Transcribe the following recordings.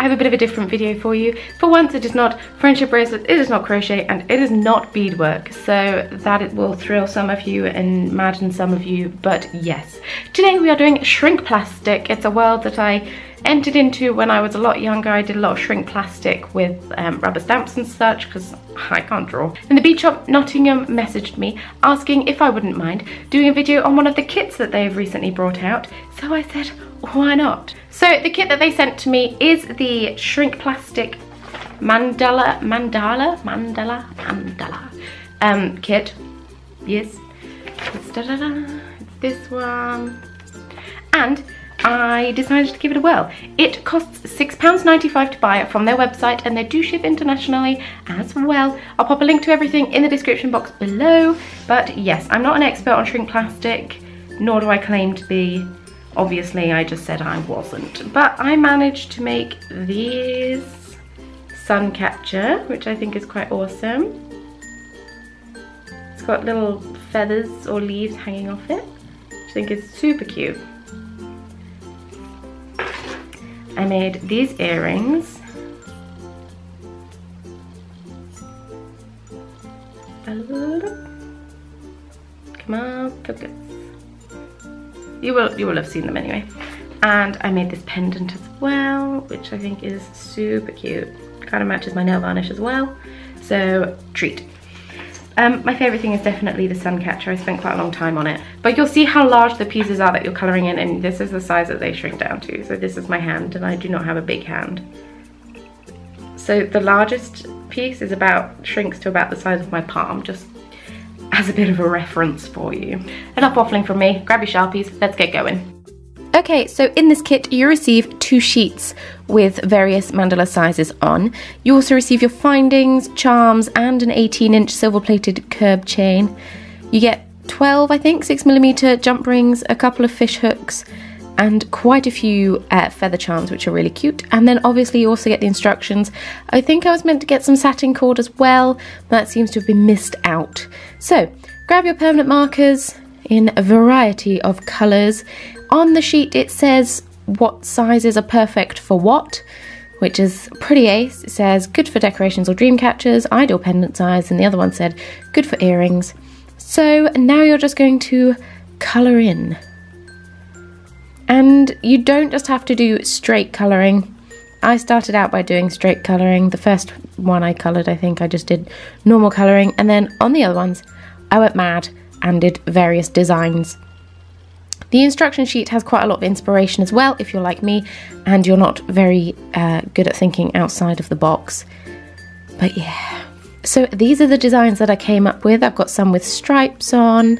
I have a bit of a different video for you. For once, it is not friendship bracelets, it is not crochet, and it is not beadwork, so that it will thrill some of you and madden some of you, but yes. Today we are doing shrink plastic. It's a world that I entered into when I was a lot younger. I did a lot of shrink plastic with rubber stamps and such because I can't draw. And the Bead Shop Nottingham messaged me asking if I wouldn't mind doing a video on one of the kits that they've recently brought out, so I said, why not? So the kit that they sent to me is the shrink plastic mandala kit. Yes, it's, it's this one, and I decided to give it a whirl. It costs £6.95 to buy it from their website, and they do ship internationally as well. I'll pop a link to everything in the description box below, but yes, I'm not an expert on shrink plastic, nor do I claim to be. Obviously, I just said I wasn't, but I managed to make this sun catcher, which I think is quite awesome. It's got little feathers or leaves hanging off it, which I think is super cute. I made these earrings. Come on, focus. You will have seen them anyway. And I made this pendant as well, which I think is super cute. Kind of matches my nail varnish as well, so treat. My favourite thing is definitely the sun catcher. I spent quite a long time on it, but you'll see how large the pieces are that you're colouring in, and this is the size that they shrink down to. So this is my hand, and I do not have a big hand. So the largest piece is about, shrinks to about the size of my palm, just as a bit of a reference for you. Enough waffling from me, grab your Sharpies, let's get going. Okay, so in this kit you receive 2 sheets with various mandala sizes on. You also receive your findings, charms, and an 18-inch silver-plated curb chain. You get 12, I think, 6mm jump rings, a couple of fish hooks, and quite a few feather charms, which are really cute. And then obviously you also get the instructions. I think I was meant to get some satin cord as well, but that seems to have been missed out. So grab your permanent markers in a variety of colours. On the sheet it says what sizes are perfect for what, which is pretty ace. It says good for decorations or dream catchers, ideal pendant size, and the other one said good for earrings. So now you're just going to colour in. And you don't just have to do straight colouring. I started out by doing straight colouring. The first one I coloured, I think I just did normal colouring, and then on the other ones I went mad and did various designs. The instruction sheet has quite a lot of inspiration as well, if you're like me and you're not very good at thinking outside of the box. But yeah. So these are the designs that I came up with. I've got some with stripes on,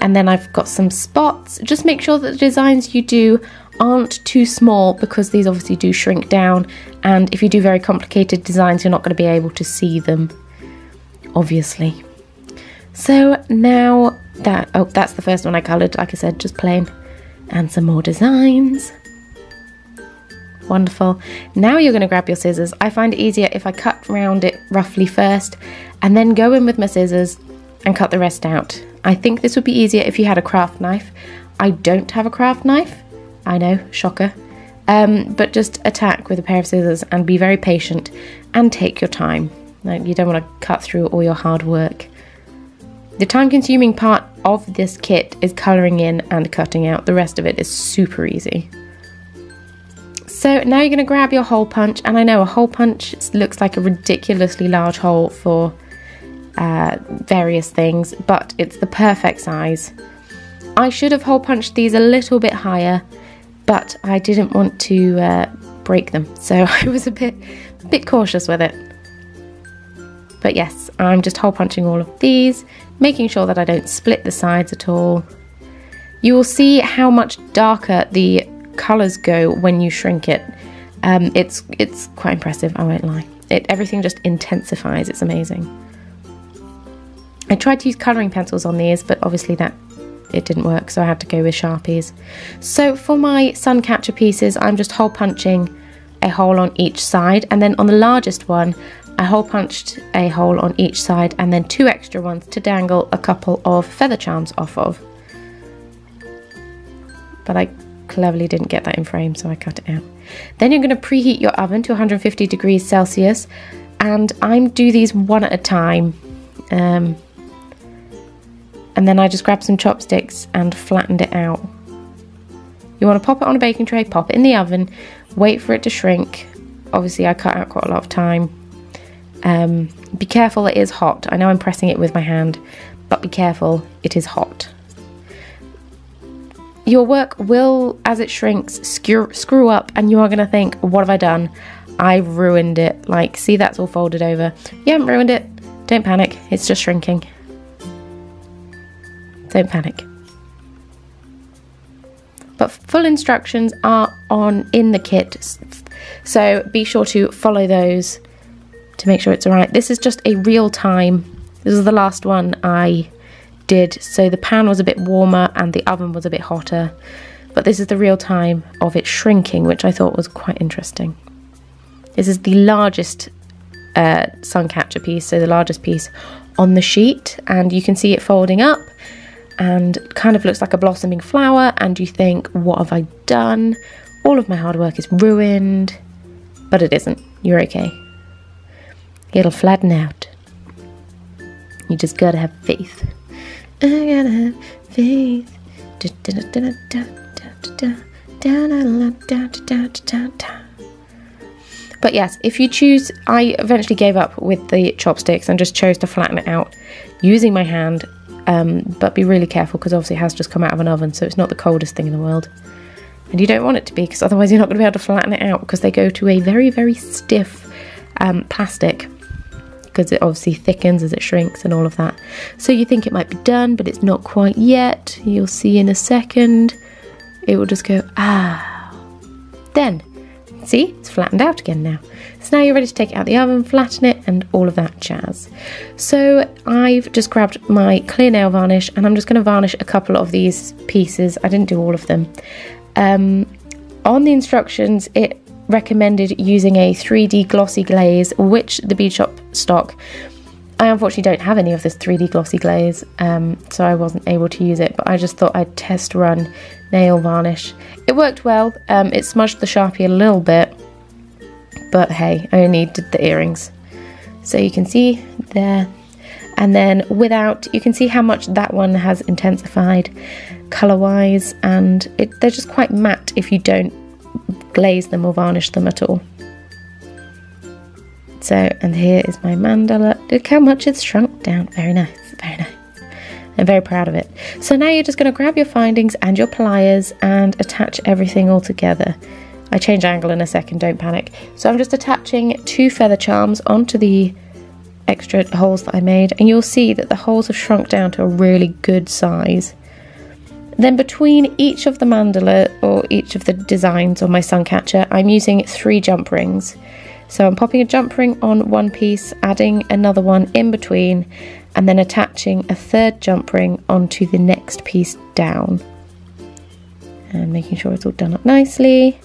and then I've got some spots. Just make sure that the designs you do aren't too small, because these obviously do shrink down, and if you do very complicated designs you're not going to be able to see them, obviously. So now that, oh, that's the first one I coloured, like I said, just plain, and some more designs. Wonderful. Now you're going to grab your scissors. I find it easier if I cut round it roughly first and then go in with my scissors and cut the rest out. I think this would be easier if you had a craft knife. I don't have a craft knife, I know, shocker. But just attack with a pair of scissors and be very patient and take your time. Like, you don't want to cut through all your hard work. The time-consuming part of this kit is colouring in and cutting out. The rest of it is super easy. So now you're going to grab your hole punch, and I know a hole punch looks like a ridiculously large hole for various things, but it's the perfect size. I should have hole punched these a little bit higher, but I didn't want to break them, so I was a bit cautious with it. But yes, I'm just hole punching all of these, making sure that I don't split the sides at all. You will see how much darker the colours go when you shrink it. It's quite impressive, I won't lie. everything just intensifies. It's amazing. I tried to use colouring pencils on these, but obviously it didn't work, so I had to go with Sharpies. So for my sun catcher pieces, I'm just hole punching a hole on each side, and then on the largest one I hole punched a hole on each side and then two extra ones to dangle a couple of feather charms off of. But I cleverly didn't get that in frame, so I cut it out. Then you're going to preheat your oven to 150 degrees Celsius, and I do these one at a time. And then I just grabbed some chopsticks and flattened it out. You want to pop it on a baking tray, pop it in the oven, wait for it to shrink. Obviously I cut out quite a lot of time. Be careful, it is hot. I know I'm pressing it with my hand, but be careful, it is hot. Your work will, as it shrinks, screw up, and you are going to think, what have I done? I've ruined it. Like, see, that's all folded over. You haven't ruined it. Don't panic, it's just shrinking. Don't panic. But full instructions are in the kit, so be sure to follow those to make sure it's alright. This is just a real time. This is the last one I did, so the pan was a bit warmer and the oven was a bit hotter, but this is the real time of it shrinking, which I thought was quite interesting. This is the largest sun catcher piece, so the largest piece on the sheet, and you can see it folding up and kind of looks like a blossoming flower, and you think, what have I done? All of my hard work is ruined. But it isn't. You're okay. It'll flatten out. You just gotta have faith. I gotta have faith. But yes, if you choose, I eventually gave up with the chopsticks and just chose to flatten it out using my hand. But be really careful, because obviously it has just come out of an oven, so it's not the coldest thing in the world, and you don't want it to be, because otherwise you're not going to be able to flatten it out, because they go to a very, very stiff plastic, because it obviously thickens as it shrinks and all of that. So you think it might be done, but it's not quite yet. You'll see in a second. It will just go, ah. Then see, it's flattened out again now. So now you're ready to take it out the oven, flatten it, and all of that jazz. So I've just grabbed my clear nail varnish, and I'm just going to varnish a couple of these pieces. I didn't do all of them. On the instructions, it recommended using a 3D glossy glaze, which the Bead Shop stock. I unfortunately don't have any of this 3D glossy glaze, so I wasn't able to use it, but I just thought I'd test run nail varnish. It worked well. It smudged the Sharpie a little bit, but hey, I only did the earrings. So you can see there, and then without, you can see how much that one has intensified colour-wise, and they're just quite matte if you don't glaze them or varnish them at all. So, and here is my mandala. Look how much it's shrunk down. Very nice, very nice. I'm very proud of it. So now you're just going to grab your findings and your pliers and attach everything all together. I change angle in a second, don't panic. So I'm just attaching two feather charms onto the extra holes that I made, and you'll see that the holes have shrunk down to a really good size. Then between each of the mandala or each of the designs on my sun catcher, I'm using 3 jump rings. So I'm popping a jump ring on one piece, adding another one in between, and then attaching a third jump ring onto the next piece down. And making sure it's all done up nicely.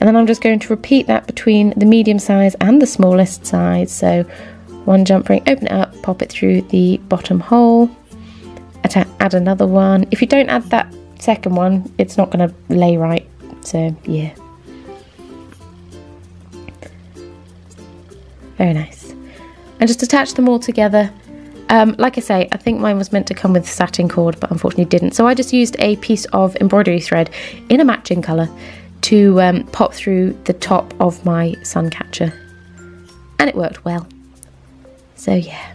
And then I'm just going to repeat that between the medium size and the smallest size. So one jump ring, open it up, pop it through the bottom hole, add another one. If you don't add that second one, it's not going to lay right. So yeah. Very nice. And just attach them all together. Like I say, I think mine was meant to come with satin cord, but unfortunately didn't. So I just used a piece of embroidery thread in a matching colour to pop through the top of my sun catcher. And it worked well. So yeah.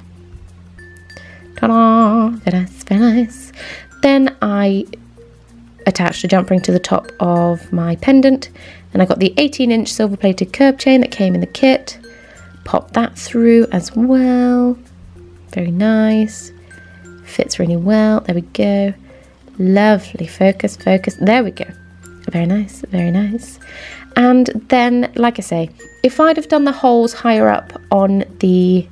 Ta-da! Very nice, very nice. Then I attached a jump ring to the top of my pendant, and I got the 18-inch silver-plated curb chain that came in the kit. Pop that through as well. Very nice. Fits really well. There we go. Lovely. Focus, focus. There we go. Very nice, very nice. And then, like I say, if I'd have done the holes higher up on the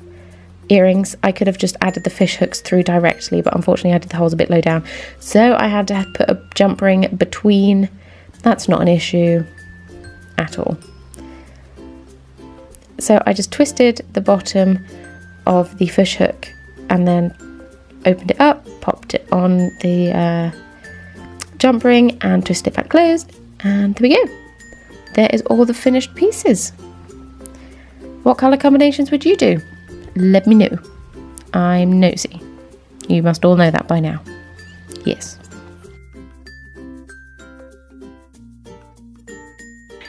earrings, I could have just added the fish hooks through directly, but unfortunately I did the holes a bit low down, so I had to put a jump ring between. That's not an issue at all. So I just twisted the bottom of the fish hook and then opened it up, popped it on the jump ring and twisted it back closed, and there we go. There is all the finished pieces. What colour combinations would you do? Let me know. I'm nosy. You must all know that by now. Yes.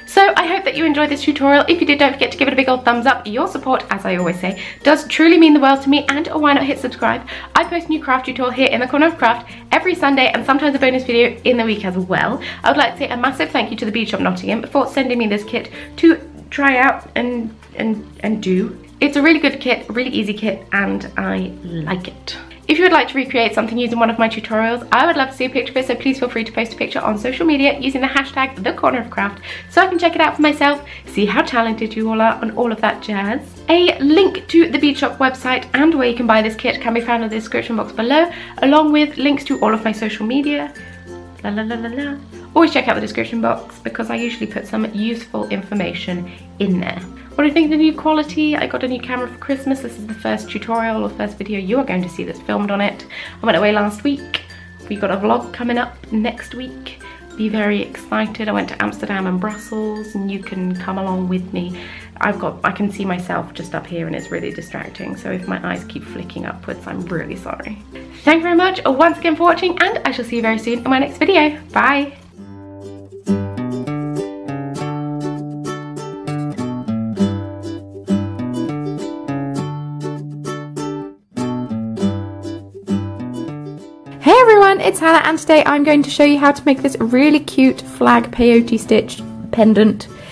So I hope that you enjoyed this tutorial. If you did, don't forget to give it a big old thumbs up. Your support, as I always say, does truly mean the world to me, and oh, why not hit subscribe. I post a new craft tutorial here in the Corner of Craft every Sunday, and sometimes a bonus video in the week as well. I would like to say a massive thank you to The Bead Shop Nottingham for sending me this kit to try out and do. It's a really good kit, really easy kit, and I like it. If you would like to recreate something using one of my tutorials, I would love to see a picture of it, so please feel free to post a picture on social media using the hashtag The Corner of Craft, so I can check it out for myself, see how talented you all are and all of that jazz. A link to the Bead Shop website and where you can buy this kit can be found in the description box below, along with links to all of my social media. La la la la la. Always check out the description box because I usually put some useful information in there. What do you think of the new quality? I got a new camera for Christmas. This is the first tutorial or first video you are going to see that's filmed on it. I went away last week. We've got a vlog coming up next week. Be very excited. I went to Amsterdam and Brussels, and you can come along with me. I can see myself just up here and it's really distracting, so if my eyes keep flicking upwards, I'm really sorry. Thank you very much once again for watching, and I shall see you very soon in my next video. Bye! It's Hannah, and today I'm going to show you how to make this really cute flag peyote stitch pendant.